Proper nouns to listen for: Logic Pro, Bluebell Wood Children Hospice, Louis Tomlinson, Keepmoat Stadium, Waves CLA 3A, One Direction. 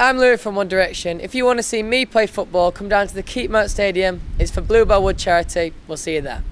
I'm Louis from One Direction. If you want to see me play football, come down to the Keepmoat Stadium. It's for Bluebell Wood charity. We'll see you there.